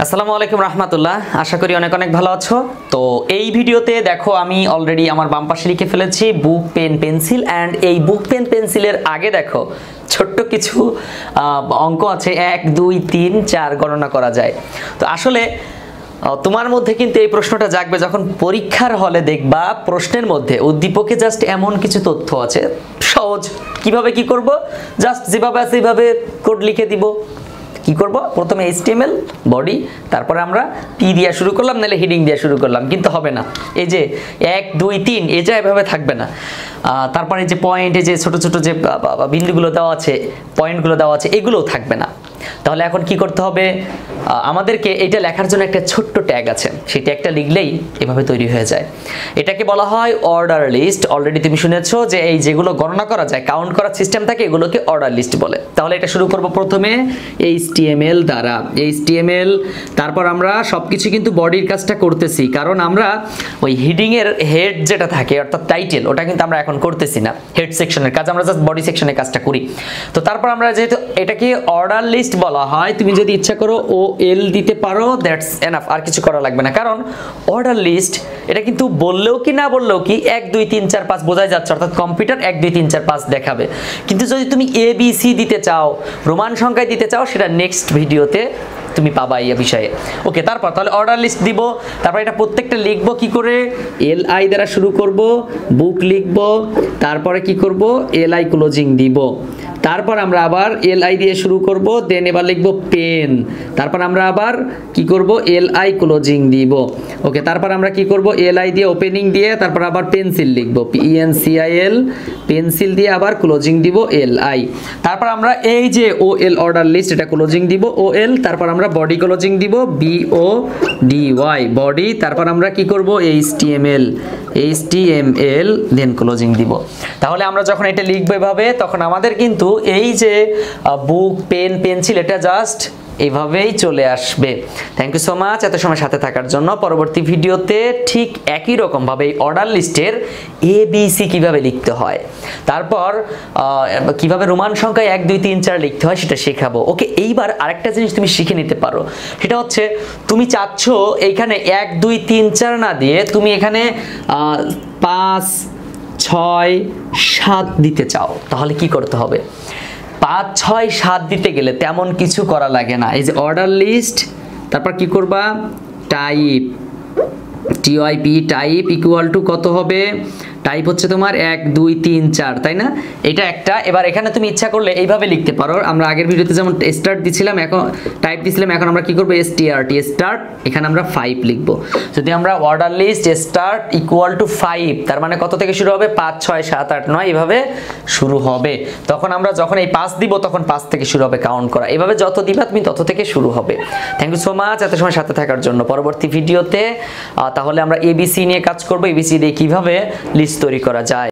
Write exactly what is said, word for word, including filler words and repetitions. আসসালামু আলাইকুম রাহমাতুল্লাহ, আশা করি অনেক অনেক ভালো আছো। তো এই ভিডিওতে দেখো আমি অলরেডি আমার বাম পাশে লিখে ফেলেছি বুক পেন পেন্সিল, অ্যান্ড এই বুক পেন পেন্সিলের আগে দেখো ছোট্ট কিছু অঙ্ক আছে, এক দুই তিন চার গণনা করা যায়। তো আসলে তোমার মধ্যে কিন্তু এই প্রশ্নটা জাগবে যখন পরীক্ষার হলে দেখবা প্রশ্নের মধ্যে উদ্দীপকে জাস্ট এমন কিছু তথ্য আছে, সহজ কিভাবে কি করব, জাস্ট যেভাবে আছে এইভাবে কোড লিখে দিব। কি করব? প্রথমে এইচটিএমএল বডি, তারপরে আমরা পি দিয়া শুরু করলাম, নাহলে হেডিং দিয়ে শুরু করলাম, কিন্তু হবে না। এই যে এক দুই তিন এ যা এভাবে থাকবে না। তারপরে যে পয়েন্টে যে ছোট ছোট যে বিন্দুগুলো দেওয়া আছে, পয়েন্টগুলো দেওয়া আছে, এগুলোও থাকবে না। তাহলে এখন কি করতে হবে আমাদেরকে? এটা লেখার জন্য একটা ছোট্ট ট্যাগ আছে, সেই ট্যাগটা লিখলেই এভাবে তৈরি হয়ে যায়। এটাকে বলা হয় অর্ডার লিস্ট। অলরেডি তুমি শুনেছো যে এই যেগুলো গণনা করা যায়, কাউন্ট করার সিস্টেম থাকে, এগুলোকে অর্ডার লিস্ট বলে। তাহলে এটা শুরু করব প্রথমে এইচটিএমএল দ্বারা, এইচটিএমএল। তারপর আমরা সব কিছু কিন্তু বডির কাজটা করতেছি, কারণ আমরা ওই হেডিংয়ের হেড যেটা থাকে অর্থাৎ টাইটেল, ওটা কিন্তু আমরা এখন করতেছি না। হেড সেকশনের কাজ আমরা জাস্ট বডি সেকশনের কাজটা করি। তো তারপর আমরা যেহেতু এটাকে অর্ডার লিস্ট বলা হয়, তুমি যদি ইচ্ছা করো ও এল দিতে পারো, দ্যাটস এনাফ, আর কিছু করা লাগবে না। কারণ অর্ডার লিস্ট এটা কিন্তু বললেও কি না বললেও কি এক দুই তিন চার পাঁচ বোঝাই যাচ্ছে, অর্থাৎ কম্পিউটার এক দুই তিন চার পাঁচ দেখাবে। কিন্তু যদি তুমি এ বি সি দিতে চাও, রোমান সংখ্যায় দিতে চাও, সেটা নেক্সট ভিডিওতে তুমি পাবা এই বিষয়ে। ওকে, তারপর তাহলে অর্ডার লিস্ট দিব। তারপর এটা প্রত্যেকটা লিখব কি করে? এল আই দ্বারা শুরু করব, বুক লিখব, তারপরে কি করব? এল আই ক্লোজিং দিব। তারপর আমরা আবার এল আই দিয়ে শুরু করব, দেন এবার লিখব পেন। তারপর আমরা আবার কি করব? এল আই ক্লোজিং দিব। ওকে, তারপর আমরা কি করব? এল আই দিয়ে ওপেনিং দিয়ে তারপর আবার পেন্সিল লিখব, P E N C I L, pencil দিয়ে আবার ক্লোজিং দিব এল আই। তারপর আমরা এই যে ও এল অর্ডার লিস্ট, এটা ক্লোজিং দিব ও এল। তারপর আমরা বডি ক্লোজিং দিব B O D Y body. তারপর আমরা কি করব? H T M L, H T M L, then closing দিব। তাহলে আমরা যখন এটা লিখবো এভাবে, তখন আমাদের কিন্তু এই যে বুক পেন পেন্সিল এটা জাস্ট এভাবেই চলে আসবে। থ্যাংক ইউ সো মাচ এত সময় সাথে থাকার জন্য। পরবর্তী ভিডিওতে ঠিক একই রকমভাবে এই অর্ডার লিস্টের এ বি সি কীভাবে লিখতে হয়, তারপর কিভাবে রোমান সংখ্যায় এক দুই তিন চার লিখতে হয় সেটা শেখাবো। ওকে, এইবার আরেকটা জিনিস তুমি শিখে নিতে পারো, সেটা হচ্ছে তুমি চাচ্ছ এইখানে এক দুই তিন চার না দিয়ে তুমি এখানে পাঁচ ছয় সাত দিতে চাও, তাহলে কি করতে হবে? পাঁচ ছয় সাত দিতে গেলে তেমন কিছু করা লাগে না। এই যে অর্ডার লিস্ট, তারপর কি করবা? Type, T Y P, type equal to কত হবে? টাইপ হচ্ছে তোমার এক দুই তিন চার, তাই না? এটা একটা। এবার এখানে তুমি ইচ্ছা করলে এইভাবে লিখতে পারো। আমরা আগের ভিডিওতে যেমন স্টার্ট দিছিলাম, এখন টাইপ দিছিলাম, এখন আমরা কি করবো? এস টি আর টি স্টার্ট, এখানে আমরা ফাইভ লিখবো। যদি আমরা order list start equal to five, তার মানে কত থেকে শুরু হবে? পাঁচ ছয় সাত আট নয় এভাবে শুরু হবে। তখন আমরা যখন এই পাঁচ দিব তখন পাঁচ থেকে শুরু হবে কাউন্ট করা। এভাবে যত দিবা তুমি তত থেকে শুরু হবে। থ্যাংক ইউ সো মাচ এত সময় সাথে থাকার জন্য। পরবর্তী ভিডিওতে তাহলে আমরা এবিসি নিয়ে কাজ করবো, এবিসি দিয়ে কীভাবে লিস্ট তৈরি করা যায়।